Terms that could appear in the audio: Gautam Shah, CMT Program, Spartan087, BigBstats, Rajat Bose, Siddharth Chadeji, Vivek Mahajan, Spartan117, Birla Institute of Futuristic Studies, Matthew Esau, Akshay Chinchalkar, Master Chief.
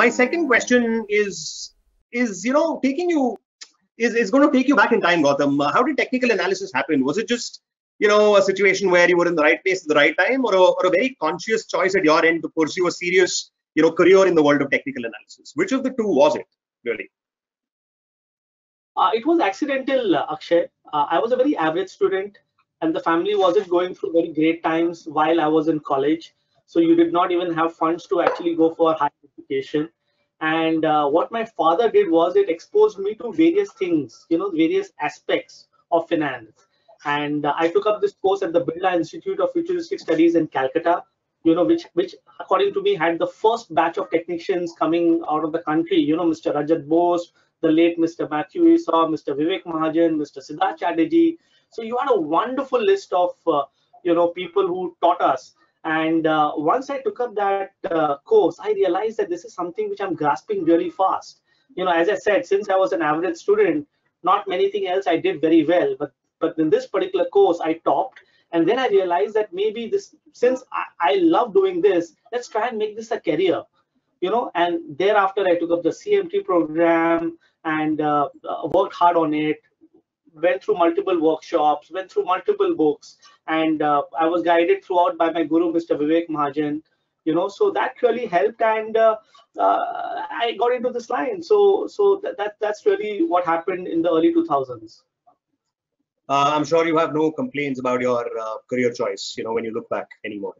My second question is is going to take you back in time, Gautam. How did technical analysis happen? Was it just a situation where you were in the right place at the right time, or a very conscious choice at your end to pursue a serious career in the world of technical analysis? Which of the two was it, really? It was accidental, Akshay. I was a very average student, and the family wasn't going through very great times while I was in college. So you did not even have funds to actually go for higher education. And what my father did was it exposed me to various things, various aspects of finance. And I took up this course at the Birla Institute of Futuristic Studies in Calcutta, which according to me had the first batch of technicians coming out of the country. Mr. Rajat Bose, the late Mr. Matthew Esau, Mr. Vivek Mahajan, Mr. Siddharth Chadeji. So you had a wonderful list of people who taught us. And once I took up that course, I realized that this is something which I'm grasping really fast. As I said, since I was an average student, not many things else I did very well, but in this particular course I topped. And then I realized that maybe this, since I love doing this, let's try and make this a career. And thereafter I took up the CMT program and worked hard on it. Went through multiple workshops, went through multiple books, and I was guided throughout by my guru, Mr. Vivek Mahajan. So that really helped, and I got into this line. So that's really what happened in the early 2000s. I'm sure you have no complaints about your career choice, when you look back anymore.